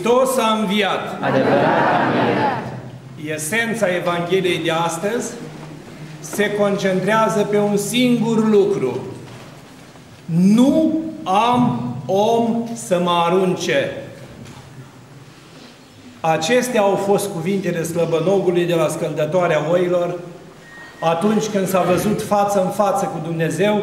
Hristos a înviat. Adevărat a înviat. Esența Evangheliei de astăzi se concentrează pe un singur lucru. Nu am om să mă arunce. Acestea au fost cuvintele slăbănogului de la scăldătoarea oilor atunci când s-a văzut față în față cu Dumnezeu,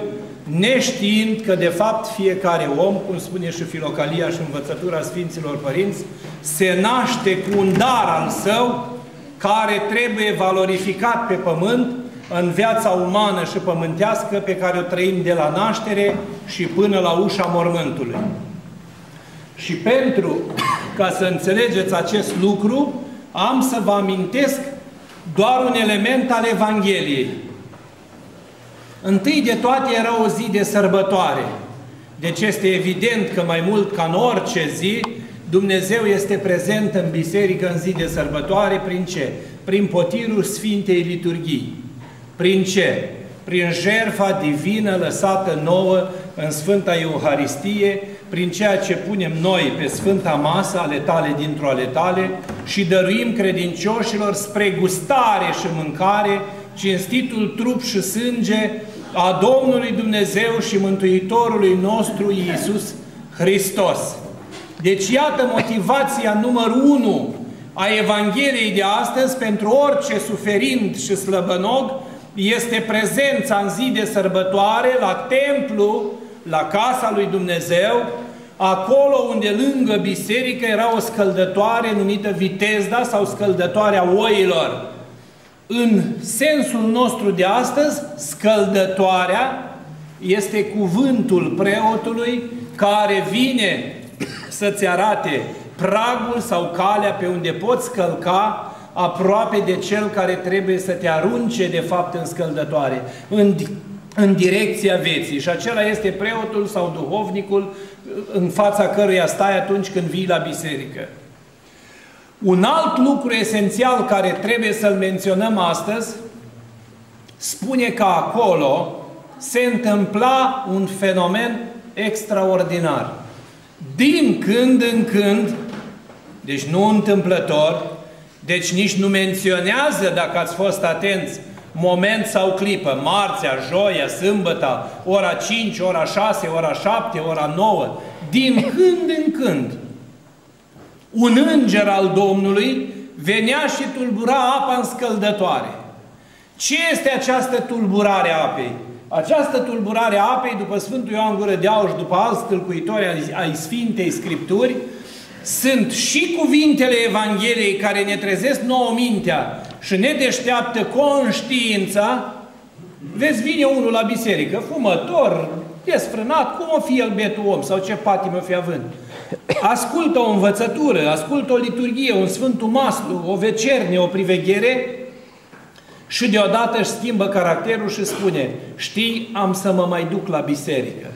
neștiind că, de fapt, fiecare om, cum spune și Filocalia și învățătura Sfinților Părinți, se naște cu un dar al său, care trebuie valorificat pe pământ, în viața umană și pământească, pe care o trăim de la naștere și până la ușa mormântului. Și pentru ca să înțelegeți acest lucru, am să vă amintesc doar un element al Evangheliei. Întâi de toate era o zi de sărbătoare. Deci este evident că mai mult ca în orice zi, Dumnezeu este prezent în biserică în zi de sărbătoare. Prin ce? Prin potirul Sfintei Liturghii. Prin ce? Prin jertfa divină lăsată nouă în Sfânta Euharistie, prin ceea ce punem noi pe Sfânta Masă, ale tale dintr-o ale tale, și dăruim credincioșilor spre gustare și mâncare cinstitul trup și sânge a Domnului Dumnezeu și Mântuitorului nostru Iisus Hristos. Deci iată motivația numărul 1 a Evangheliei de astăzi pentru orice suferind și slăbănog, este prezența în zi de sărbătoare la templu, la casa lui Dumnezeu, acolo unde lângă biserică era o scăldătoare numită Vitezda sau scăldătoarea oilor. În sensul nostru de astăzi, scăldătoarea este cuvântul preotului care vine să-ți arate pragul sau calea pe unde poți călca aproape de cel care trebuie să te arunce de fapt în scăldătoare, în direcția vieții. Și acela este preotul sau duhovnicul în fața căruia stai atunci când vii la biserică. Un alt lucru esențial care trebuie să-l menționăm astăzi spune că acolo se întâmpla un fenomen extraordinar. Din când în când, deci nu întâmplător, deci nici nu menționează, dacă ați fost atenți, moment sau clipă, marțea, joia, sâmbăta, ora 5, ora 6, ora 7, ora 9, din când în când, un înger al Domnului venea și tulbura apa în scăldătoare. Ce este această tulburare a apei? Această tulburare a apei, după Sfântul Ioan Gură de Aur și după alți tâlcuitori ai Sfintei Scripturi, sunt și cuvintele Evangheliei care ne trezesc nouă mintea și ne deșteaptă conștiința. Vezi, vine unul la biserică, fumător, desfrânat, cum o fi el betul om sau ce patimă fi având. Ascultă o învățătură, ascultă o liturghie, un sfântul maslu, o vecernie, o priveghere și deodată își schimbă caracterul și spune: știi, am să mă mai duc la biserică.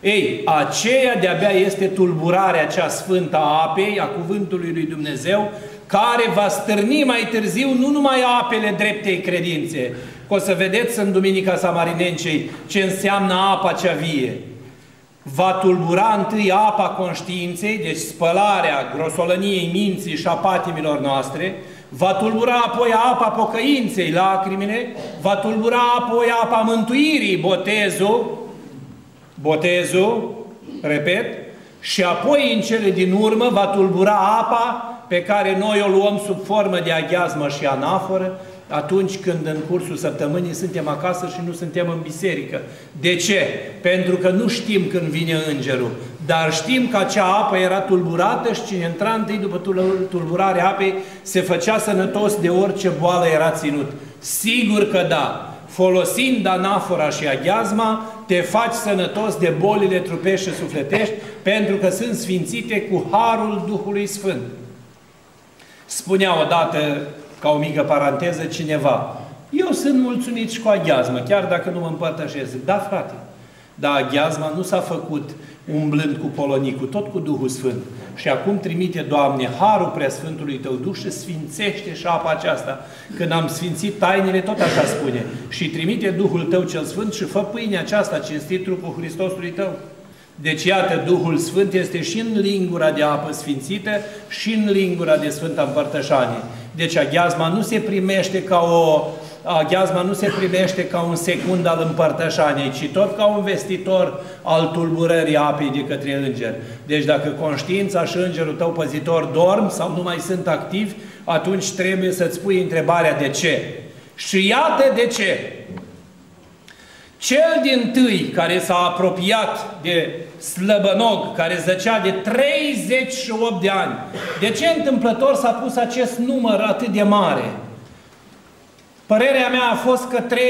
Ei, aceea de-abia este tulburarea cea sfântă a apei, a cuvântului lui Dumnezeu, care va stârni mai târziu nu numai apele dreptei credințe, că o să vedeți în Duminica Samarinencei ce înseamnă apa cea vie. Va tulbura întâi apa conștiinței, deci spălarea grosolăniei minții și a patimilor noastre, va tulbura apoi apa pocăinței, lacrimile, va tulbura apoi apa mântuirii, botezul, repet, și apoi în cele din urmă va tulbura apa pe care noi o luăm sub formă de aghiazmă și anaforă atunci când în cursul săptămânii suntem acasă și nu suntem în biserică. De ce? Pentru că nu știm când vine îngerul, dar știm că acea apă era tulburată și cine intra întâi după tulburarea apei se făcea sănătos de orice boală era ținut. Sigur că da! Folosind anafora și aghiazma, te faci sănătos de bolile trupești și sufletești, pentru că sunt sfințite cu harul Duhului Sfânt. Spunea odată, ca o mică paranteză, cineva: eu sunt mulțumit și cu aghiazmă, chiar dacă nu mă împărtășesc. Da, frate, dar aghiazma nu s-a făcut umblând cu polonicul, tot cu Duhul Sfânt. Și acum trimite, Doamne, harul preasfântului Tău Duh și sfințește și apa aceasta. Când am sfințit tainele, tot așa spune: și trimite Duhul Tău cel Sfânt și fă pâinea aceasta, cinstit trupul Hristosului Tău. Deci, iată, Duhul Sfânt este și în lingura de apă sfințită și în lingura de Sfânta Împărtășanie. Deci, aghiazma nu se primește ca o... Aghiazma nu se primește ca un secund al împărtășaniei, ci tot ca un vestitor al tulburării apei de către îngeri. Deci dacă conștiința și îngerul tău păzitor dorm sau nu mai sunt activi, atunci trebuie să-ți pui întrebarea de ce. Și iată de ce. Cel dintâi care s-a apropiat de Slăbănog, care zăcea de 38 de ani, de ce întâmplător s-a pus acest număr atât de mare? Părerea mea a fost că 3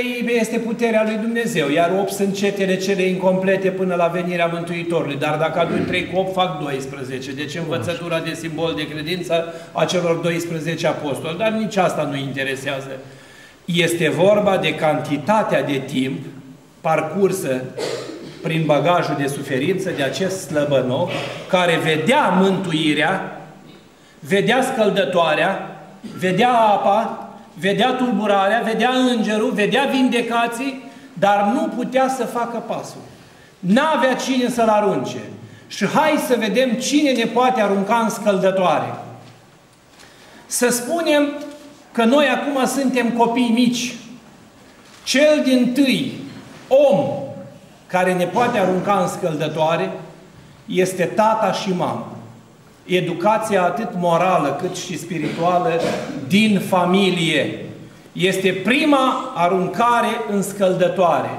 este puterea lui Dumnezeu, iar 8 sunt cetele cele incomplete până la venirea Mântuitorului. Dar dacă adun 3 cu 8, fac 12. Deci învățătura de simbol de credință a celor 12 apostoli. Dar nici asta nu interesează. Este vorba de cantitatea de timp parcursă prin bagajul de suferință de acest slăbănoc care vedea mântuirea, vedea scăldătoarea, vedea apa, vedea tulburarea, vedea îngerul, vedea vindecații, dar nu putea să facă pasul. N-avea cine să-l arunce. Și hai să vedem cine ne poate arunca în scăldătoare. Să spunem că noi acum suntem copii mici. Cel dintâi om care ne poate arunca în scăldătoare este tata și mama. Educația atât morală cât și spirituală din familie este prima aruncare în scăldătoare.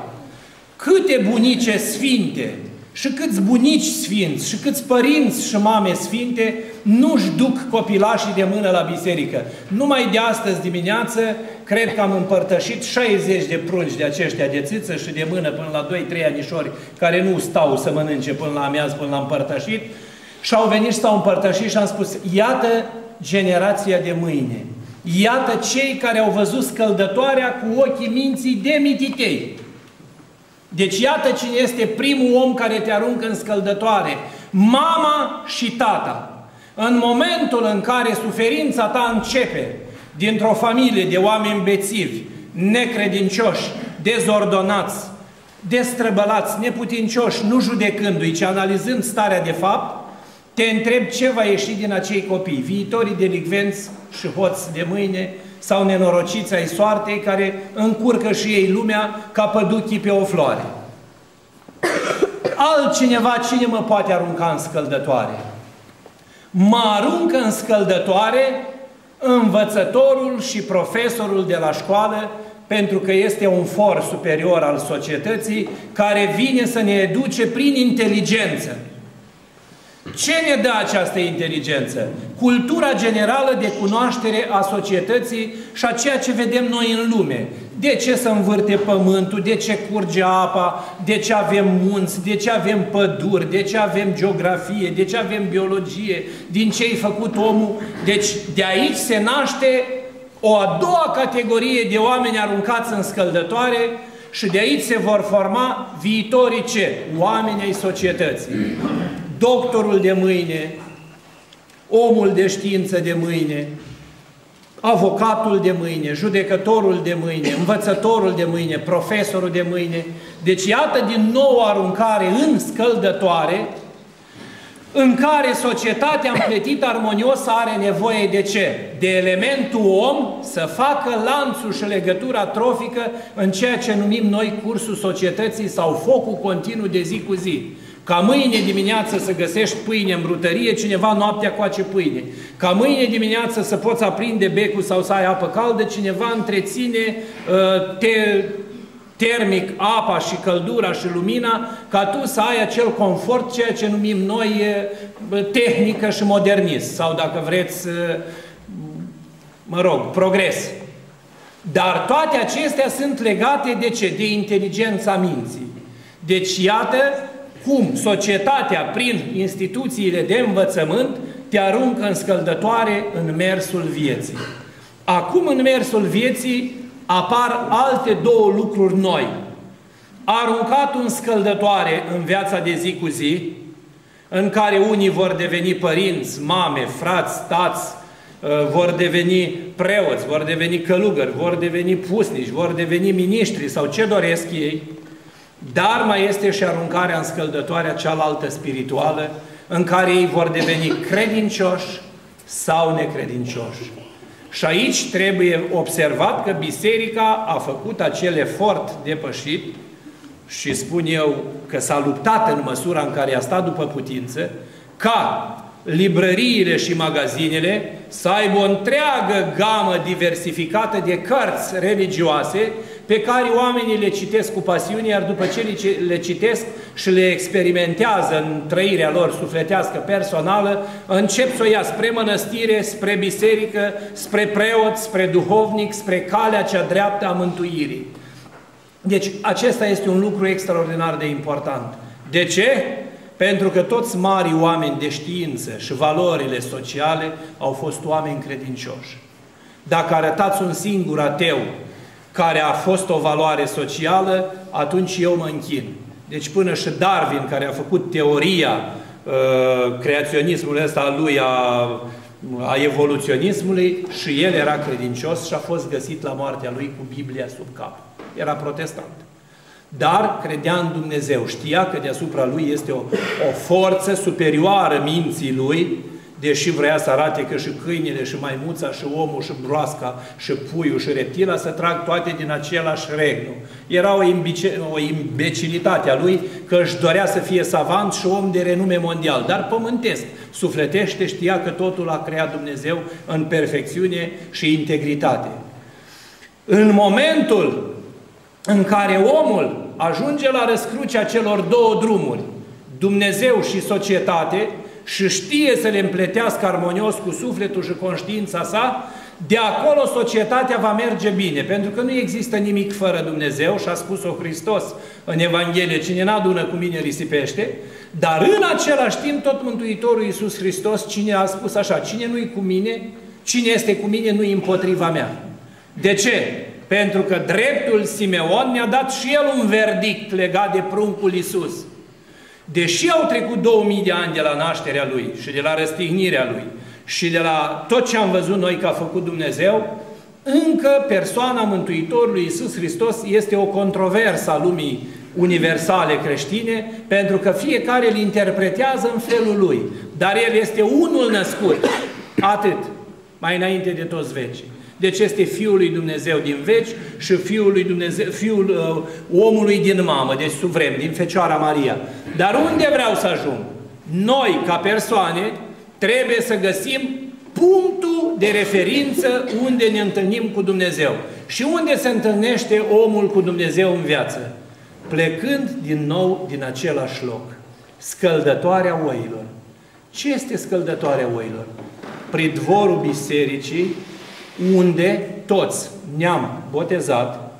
Câte bunice sfinte și câți bunici sfinți și câți părinți și mame sfinte nu-și duc copilașii de mână la biserică. Numai de astăzi dimineață cred că am împărtășit 60 de prunci de aceștia de țiță și de mână până la 2-3 anișori care nu stau să mănânce până la amiază, până la împărtășit. Și au venit și s-au împărtășit și am spus, iată generația de mâine. Iată cei care au văzut scăldătoarea cu ochii minții de mititei. Deci iată cine este primul om care te aruncă în scăldătoare. Mama și tata. În momentul în care suferința ta începe dintr-o familie de oameni bețivi, necredincioși, dezordonați, destrăbălați, neputincioși, nu judecându-i, ci analizând starea de fapt, te întreb ce va ieși din acei copii, viitorii delicvenți și hoți de mâine sau nenorociți ai soartei care încurcă și ei lumea ca păduchii pe o floare. Altcineva, cine mă poate arunca în scăldătoare? Mă aruncă în scăldătoare învățătorul și profesorul de la școală, pentru că este un for superior al societății care vine să ne educe prin inteligență. Ce ne dă această inteligență? Cultura generală de cunoaștere a societății și a ceea ce vedem noi în lume. De ce se învârte pământul, de ce curge apa, de ce avem munți, de ce avem păduri, de ce avem geografie, de ce avem biologie, din ce-i făcut omul. Deci de aici se naște o a doua categorie de oameni aruncați în scăldătoare și de aici se vor forma viitorii ce? Oameni ai societății. Doctorul de mâine, omul de știință de mâine, avocatul de mâine, judecătorul de mâine, învățătorul de mâine, profesorul de mâine. Deci iată din nou o aruncare în scăldătoare în care societatea împletită armonios are nevoie de ce? De elementul om să facă lanțul și legătura trofică în ceea ce numim noi cursul societății sau focul continuu de zi cu zi. Ca mâine dimineață să găsești pâine în brutărie, cineva noaptea coace pâine. Ca mâine dimineață să poți aprinde becul sau să ai apă caldă, cineva întreține termic apa și căldura și lumina, ca tu să ai acel confort, ceea ce numim noi tehnică și modernism. Sau dacă vreți, progres. Dar toate acestea sunt legate de ce? De inteligența minții. Deci iată cum societatea, prin instituțiile de învățământ, te aruncă în scăldătoare în mersul vieții. Acum, în mersul vieții, apar alte două lucruri noi. Aruncat în scăldătoare în viața de zi cu zi, în care unii vor deveni părinți, mame, frați, tați, vor deveni preoți, vor deveni călugări, vor deveni pusnici, vor deveni miniștri sau ce doresc ei, Dar mai este și aruncarea în scăldătoarea cealaltă spirituală, în care ei vor deveni credincioși sau necredincioși. Și aici trebuie observat că biserica a făcut acel efort depășit și spun eu că s-a luptat în măsura în care a stat după putință, ca librăriile și magazinele să aibă o întreagă gamă diversificată de cărți religioase pe care oamenii le citesc cu pasiune, iar după ce le citesc și le experimentează în trăirea lor sufletească, personală, încep să o ia spre mănăstire, spre biserică, spre preot, spre duhovnic, spre calea cea dreaptă a mântuirii. Deci acesta este un lucru extraordinar de important. De ce? Pentru că toți marii oameni de știință și valorile sociale au fost oameni credincioși. Dacă arătați un singur ateu care a fost o valoare socială, atunci eu mă închin. Deci până și Darwin, care a făcut teoria creaționismului ăsta al lui, a evoluționismului, și el era credincios și a fost găsit la moartea lui cu Biblia sub cap. Era protestant. Dar credea în Dumnezeu. Știa că deasupra lui este o forță superioară minții lui, deși vrea să arate că și câinele, și maimuța, și omul, și broasca, și puiul, și reptila să trag toate din același regnu. Era o imbecilitate a lui că își dorea să fie savant și om de renume mondial, dar pământesc. Sufletește știa că totul a creat Dumnezeu în perfecțiune și integritate. În momentul în care omul ajunge la răscrucea celor două drumuri, Dumnezeu și societate, și știe să le împletească armonios cu sufletul și conștiința sa, de acolo societatea va merge bine, pentru că nu există nimic fără Dumnezeu, și a spus-o Hristos în Evanghelie, cine n-adună cu mine risipește, dar în același timp tot Mântuitorul Iisus Hristos, cine a spus așa, cine nu-i cu mine, cine este cu mine nu-i împotriva mea. De ce? Pentru că dreptul Simeon ne-a dat și el un verdict legat de pruncul Iisus. Deși au trecut 2000 de ani de la nașterea Lui și de la răstignirea Lui și de la tot ce am văzut noi că a făcut Dumnezeu, încă persoana Mântuitorului Iisus Hristos este o controversă a lumii universale creștine, pentru că fiecare îl interpretează în felul lui. Dar El este unul născut, atât, mai înainte de toți vecii. Deci este Fiul lui Dumnezeu din veci și Fiul omului din mamă, deci suvrem, din Fecioara Maria. Dar unde vreau să ajung? Noi, ca persoane, trebuie să găsim punctul de referință unde ne întâlnim cu Dumnezeu. Și unde se întâlnește omul cu Dumnezeu în viață? Plecând din nou din același loc. Scăldătoarea oilor. Ce este scăldătoarea oilor? Pridvorul bisericii, unde toți ne-am botezat,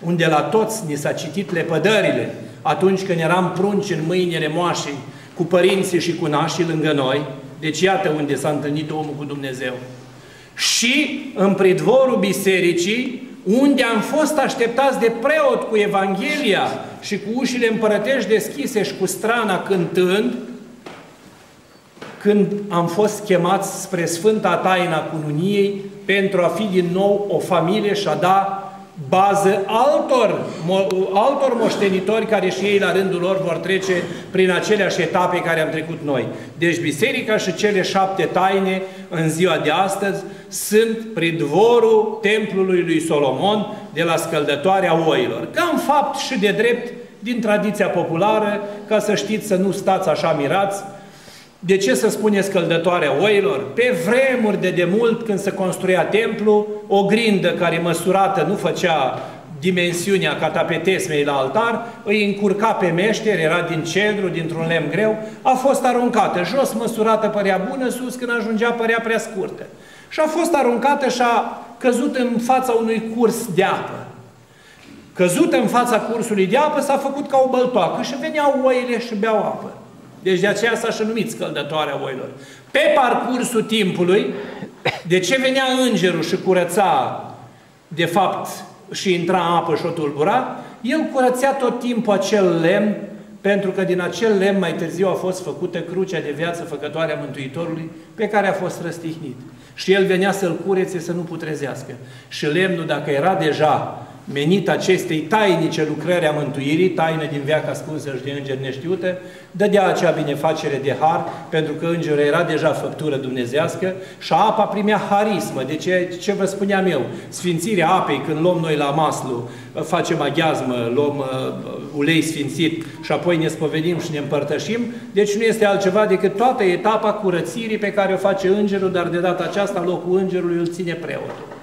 unde la toți ni s-a citit lepădările atunci când eram prunci în mâinile moașii, cu părinții și cu nașii lângă noi, deci iată unde s-a întâlnit omul cu Dumnezeu. Și în pridvorul bisericii, unde am fost așteptați de preot cu Evanghelia și cu ușile împărătești deschise și cu strana cântând, când am fost chemați spre Sfânta Taina Cununiei, pentru a fi din nou o familie și a da bază altor moștenitori care și ei la rândul lor vor trece prin aceleași etape care am trecut noi. Deci biserica și cele 7 taine în ziua de astăzi sunt pridvorul templului lui Solomon de la scăldătoarea oilor. Ca în fapt și de drept din tradiția populară, ca să știți să nu stați așa mirați. De ce se spune scăldătoarea oilor? Pe vremuri de demult, când se construia templu, o grindă care măsurată nu făcea dimensiunea catapetesmei la altar, îi încurca pe meșteri, era din cedru, dintr-un lemn greu, a fost aruncată. Jos măsurată părea bună, sus când ajungea părea prea scurtă. Și a fost aruncată și a căzut în fața unui curs de apă. Căzută în fața cursului de apă, s-a făcut ca o băltoacă și veneau oile și beau apă. Deci de aceea s-a și numit scăldătoarea oilor. Pe parcursul timpului, de ce venea îngerul și curăța, de fapt, și intra în apă și o tulbura, el curățea tot timpul acel lemn, pentru că din acel lemn mai târziu a fost făcută crucea de viață făcătoare a Mântuitorului, pe care a fost răstihnit. Și el venea să-l curețe, să nu putrezească. Și lemnul, dacă era deja menit acestei tainice lucrări a mântuirii, taină din veac ascunsă și de îngeri neștiute, dădea acea binefacere de har, pentru că îngerul era deja făptură dumnezească și apa primea harismă. De ce vă spuneam eu? Sfințirea apei, când luăm noi la maslu, facem aghiazmă, luăm ulei sfințit și apoi ne spovedim și ne împărtășim, deci nu este altceva decât toată etapa curățirii pe care o face îngerul, dar de data aceasta locul îngerului îl ține preotul.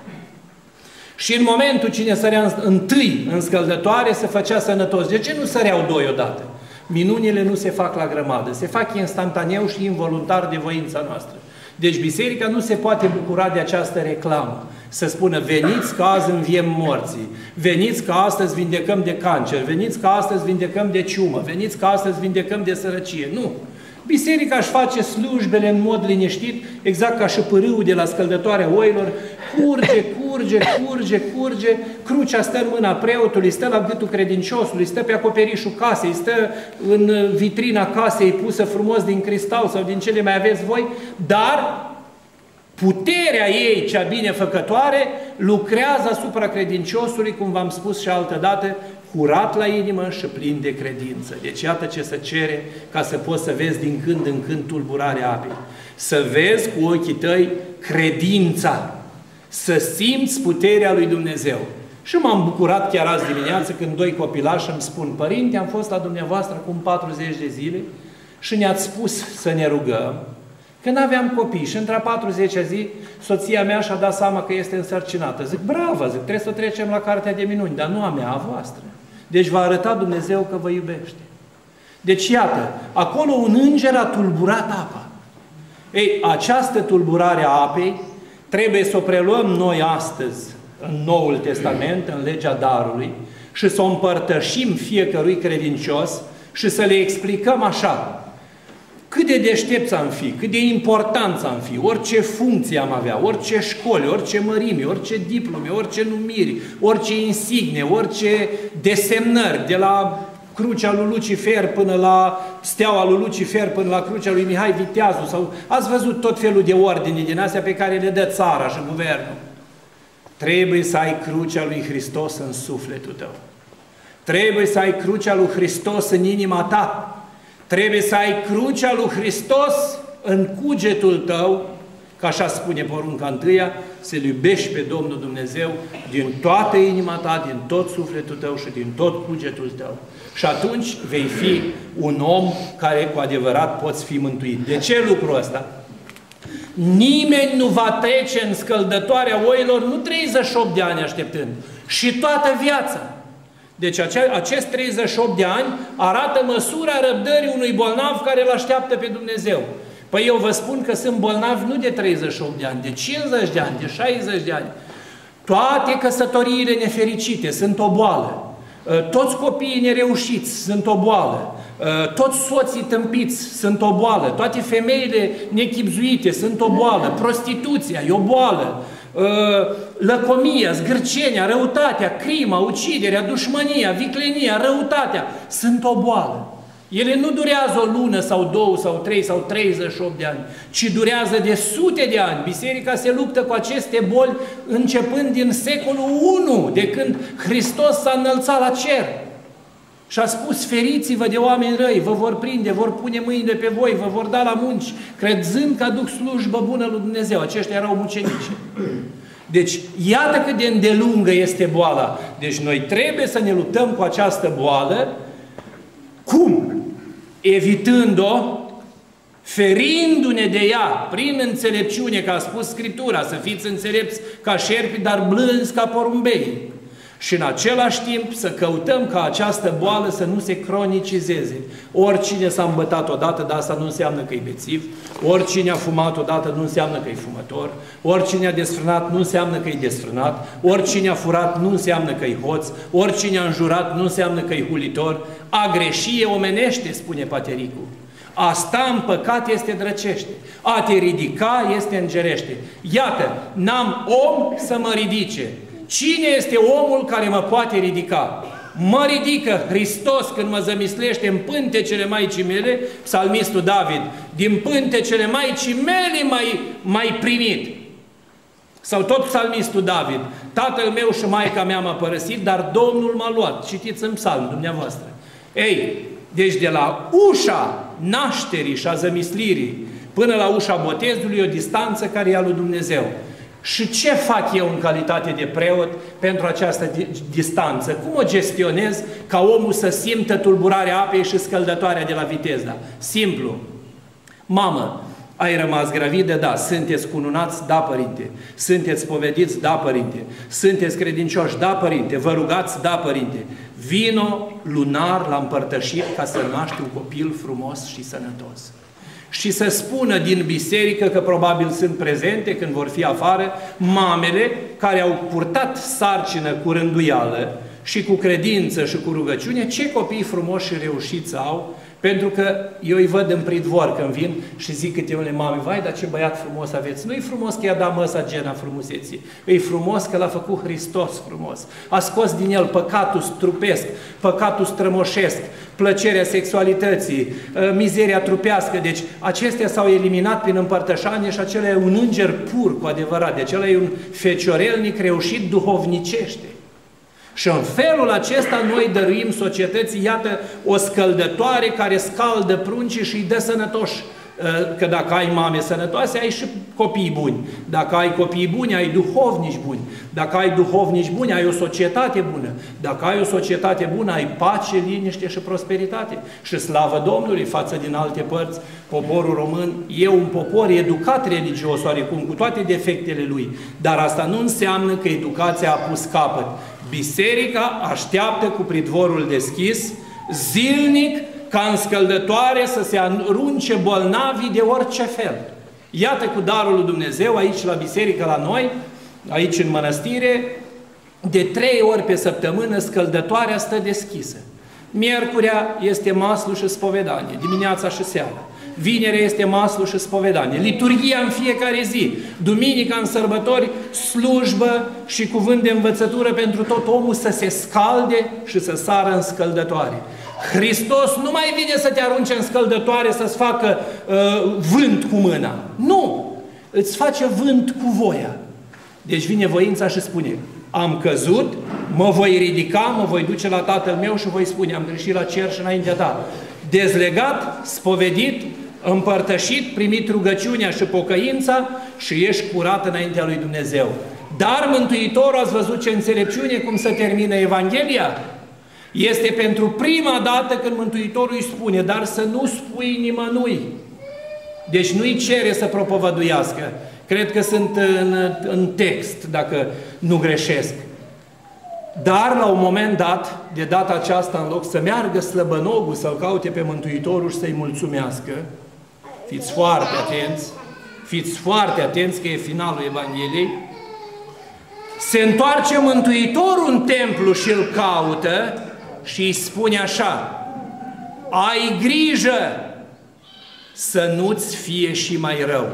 Și în momentul cine sărea întâi în scăldătoare, se făcea sănătos. De ce nu săreau doi odată? Minunile nu se fac la grămadă, se fac instantaneu și involuntar de voința noastră. Deci biserica nu se poate bucura de această reclamă. Să spună, veniți că azi înviem morții, veniți că astăzi vindecăm de cancer, veniți că astăzi vindecăm de ciumă, veniți că astăzi vindecăm de sărăcie. Nu! Biserica își face slujbele în mod liniștit, exact ca și pârâul de la scăldătoarea oilor, curge, crucea stă în mâna preotului, stă la gâtul credinciosului, stă pe acoperișul casei, stă în vitrina casei pusă frumos din cristal sau din cele mai aveți voi, dar puterea ei, cea binefăcătoare, lucrează asupra credinciosului, cum v-am spus și altădată, curat la inimă și plin de credință. Deci iată ce se cere ca să poți să vezi din când în când tulburarea apei. Să vezi cu ochii tăi credința, să simți puterea lui Dumnezeu. Și m-am bucurat chiar azi dimineață când doi copilași îmi spun: părinte, am fost la dumneavoastră acum 40 de zile și ne-ați spus să ne rugăm, că n-aveam copii și într-a 40-a zi soția mea și-a dat seama că este însărcinată. Zic, bravo, zic, trebuie să o trecem la cartea de minuni, dar nu a mea, a voastră. Deci va arăta Dumnezeu că vă iubește. Deci iată, acolo un înger a tulburat apa. Ei, această tulburare a apei trebuie să o preluăm noi astăzi în Noul Testament, în legea darului, și să o împărtășim fiecărui credincios și să le explicăm așa. Cât de deștepți am fi, cât de importanți am fi, orice funcție am avea, orice școli, orice mărimi, orice diplome, orice numiri, orice insigne, orice desemnări, de la crucea lui Lucifer până la steaua lui Lucifer, până la crucea lui Mihai Viteazu, sau ați văzut tot felul de ordine din astea pe care le dă țara și guvernul. Trebuie să ai crucea lui Hristos în sufletul tău. Trebuie să ai crucea lui Hristos în inima ta. Trebuie să ai crucea lui Hristos în cugetul tău, că așa spune porunca întâia, să-L iubești pe Domnul Dumnezeu din toată inima ta, din tot sufletul tău și din tot cugetul tău. Și atunci vei fi un om care cu adevărat poți fi mântuit. De ce lucrul ăsta? Nimeni nu va trece în scăldătoarea oilor, nu 38 de ani așteptând, și toată viața. Deci acest 38 de ani arată măsura răbdării unui bolnav care îl așteaptă pe Dumnezeu. Păi eu vă spun că sunt bolnavi nu de 38 de ani, de 50 de ani, de 60 de ani. Toate căsătoriile nefericite sunt o boală. Toți copiii nereușiți sunt o boală. Toți soții tâmpiți sunt o boală. Toate femeile nechibzuite sunt o boală. Prostituția e o boală. Lăcomia, zgârcenia, răutatea, crima, uciderea, dușmânia, viclenia, răutatea, sunt o boală. Ele nu durează o lună sau două sau trei sau 38 de ani, ci durează de sute de ani. Biserica se luptă cu aceste boli începând din secolul I, de când Hristos s-a înălțat la cer. Și a spus, feriți-vă de oameni răi, vă vor prinde, vor pune mâinile pe voi, vă vor da la munci, crezând că aduc slujbă bună lui Dumnezeu. Aceștia erau mucenici. Deci, iată cât de îndelungă este boala. Deci noi trebuie să ne luptăm cu această boală. Cum? Evitând-o, ferindu-ne de ea, prin înțelepciune, că a spus Scriptura, să fiți înțelepți ca șerpi, dar blânzi ca porumbeii. Și în același timp să căutăm ca această boală să nu se cronicizeze. Oricine s-a îmbătat odată, dar asta nu înseamnă că e bețiv, oricine a fumat odată nu înseamnă că e fumător, oricine a desfrânat nu înseamnă că e desfrânat, oricine a furat nu înseamnă că e hoț, oricine a înjurat nu înseamnă că e hulitor. A greși e omenește, spune Patericul. A sta în păcat este drăcește, a te ridica este îngerește. Iată, n-am om să mă ridice. Cine este omul care mă poate ridica? Mă ridică Hristos când mă zămislește în pântecele Maicii mele, psalmistul David, din pântecele Maicii mele m-ai primit. Sau tot psalmistul David. Tatăl meu și maica mea m-a părăsit, dar Domnul m-a luat. Citiți în psalm, dumneavoastră. Ei, deci de la ușa nașterii și a zămislirii până la ușa botezului e o distanță care e a lui Dumnezeu. Și ce fac eu în calitate de preot pentru această distanță? Cum o gestionez ca omul să simtă tulburarea apei și scăldătoarea de la Vitezda? Simplu. Mamă, ai rămas gravidă? Da. Sunteți cununați? Da, părinte. Sunteți povediți? Da, părinte. Sunteți credincioși? Da, părinte. Vă rugați? Da, părinte. Vino lunar la împărtășit ca să naști un copil frumos și sănătos. Și să spună din biserică, că probabil sunt prezente când vor fi afară, mamele care au purtat sarcină cu rânduială și cu credință și cu rugăciune, ce copii frumoși și reușiți au, pentru că eu îi văd în pridvor când vin și zic câte unele mame, vai, dar ce băiat frumos aveți. Nu-i frumos că i-a dat măsa gena frumuseții, e frumos că l-a făcut Hristos frumos. A scos din el păcatul strupesc, păcatul strămoșesc, plăcerea sexualității, mizeria trupească. Deci acestea s-au eliminat prin împărtășanie și acela e un înger pur cu adevărat, deci acela e un feciorelnic reușit duhovnicește. Și în felul acesta noi dăruim societății, iată, o scăldătoare care scaldă pruncii și îi dă sănătoși. Că dacă ai mame sănătoase, ai și copii buni. Dacă ai copii buni, ai duhovnici buni. Dacă ai duhovnici buni, ai o societate bună. Dacă ai o societate bună, ai pace, liniște și prosperitate. Și slavă Domnului față din alte părți, poporul român e un popor educat religios, oarecum, cu toate defectele lui. Dar asta nu înseamnă că educația a pus capăt. Biserica așteaptă cu pridvorul deschis, zilnic, ca în scăldătoare să se arunce bolnavii de orice fel. Iată cu darul lui Dumnezeu, aici la biserică, la noi, aici în mănăstire, de 3 ori pe săptămână scăldătoarea stă deschisă. Miercurea este maslu și spovedanie, dimineața și seara. Vinerea este maslu și spovedanie. Liturghia în fiecare zi. Duminica în sărbători, slujbă și cuvânt de învățătură pentru tot omul să se scalde și să sară în scăldătoare. Hristos nu mai vine să te arunce în scăldătoare, să-ți facă vânt cu mâna. Nu! Îți face vânt cu voia. Deci vine voința și spune, am căzut, mă voi ridica, mă voi duce la Tatăl meu și voi spune, am greșit la cer și înaintea ta. Dezlegat, spovedit, împărtășit, primit rugăciunea și pocăința și ești curat înaintea lui Dumnezeu. Dar Mântuitorul, ați văzut ce înțelepciune, cum să termină Evanghelia? Este pentru prima dată când Mântuitorul îi spune, dar să nu spui nimănui. Deci nu îi cere să propovăduiască. Cred că sunt în text, dacă nu greșesc. Dar, la un moment dat, de data aceasta, în loc să meargă slăbănogul să-l caute pe Mântuitorul și să-i mulțumească, fiți foarte atenți, fiți foarte atenți că e finalul Evangheliei, se întoarce Mântuitorul în templu și îl caută și îi spune așa, ai grijă să nu-ți fie și mai rău.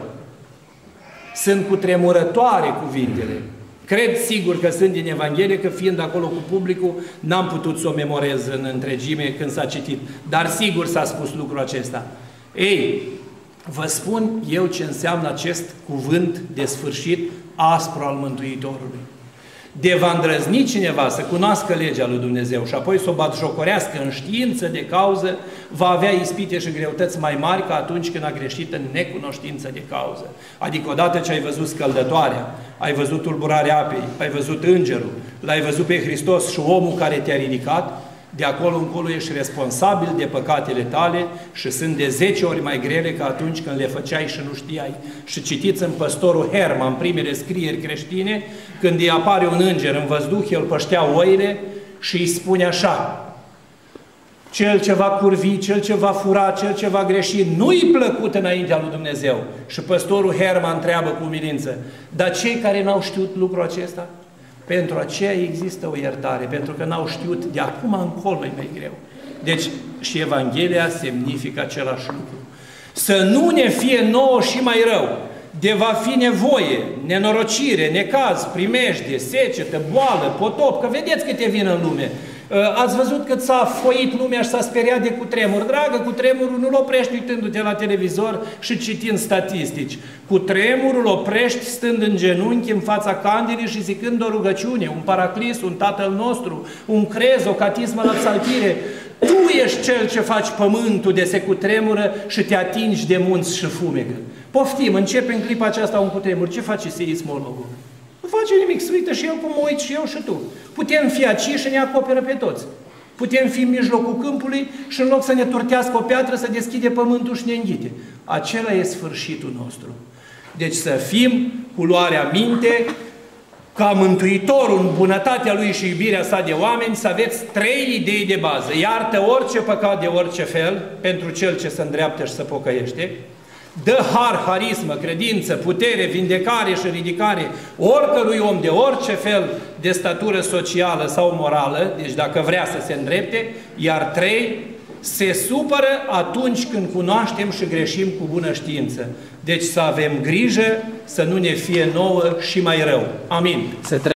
Sunt cutremurătoare cuvintele. Cred sigur că sunt din Evanghelie, că fiind acolo cu publicul, n-am putut să o memorez în întregime când s-a citit. Dar sigur s-a spus lucrul acesta. Ei, vă spun eu ce înseamnă acest cuvânt de sfârșit aspru al Mântuitorului. De va îndrăzni cineva să cunoască legea lui Dumnezeu și apoi să o batjocorească în știință de cauză, va avea ispite și greutăți mai mari ca atunci când a greșit în necunoștință de cauză. Adică odată ce ai văzut scăldătoarea, ai văzut tulburarea apei, ai văzut îngerul, l-ai văzut pe Hristos și omul care te-a ridicat, de acolo încolo ești responsabil de păcatele tale și sunt de 10 ori mai grele ca atunci când le făceai și nu știai. Și citiți în Păstorul Herman, în primele scrieri creștine, când îi apare un înger în văzduh, el păștea oile și îi spune așa, cel ce va curvi, cel ce va fura, cel ce va greși, nu-i plăcut înaintea lui Dumnezeu. Și Păstorul Herman întreabă cu umilință, dar cei care n-au știut lucrul acesta? Pentru aceea există o iertare, pentru că n-au știut, de acum încolo e mai greu. Deci și Evanghelia semnifică același lucru. Să nu ne fie nouă și mai rău, de va fi nevoie, nenorocire, necaz, primejdie, secetă, boală, potop, că vedeți câte vin în lume. Ați văzut cât s-a foit lumea și s-a speriat de cutremur. Dragă, cutremurul nu-l oprești uitându-te la televizor și citind statistici. Cutremurul oprești stând în genunchi în fața candelei și zicând o rugăciune, un paraclis, un Tatăl nostru, un crez, o catismă la psaltire. Tu ești cel ce faci pământul de se cutremură și te atingi de munți și fumegă. Poftim, începe în clipa aceasta un cutremur. Ce face seismologul? Nu face nimic, se uită și el cum mă uit și eu și tu. Putem fi aici și ne acoperă pe toți. Putem fi în mijlocul câmpului și în loc să ne turtească o piatră, să deschide pământul și ne înghite. Acela e sfârșitul nostru. Deci să fim cu luarea minte, ca Mântuitorul, în bunătatea Lui și iubirea sa de oameni, să aveți trei idei de bază. Iartă orice păcat de orice fel, pentru cel ce se îndreaptă și se pocăiește. Dă har, harismă, credință, putere, vindecare și ridicare oricărui om de orice fel de statură socială sau morală, deci dacă vrea să se îndrepte. Iar trei, se supără atunci când cunoaștem și greșim cu bună știință. Deci să avem grijă să nu ne fie nouă și mai rău. Amin.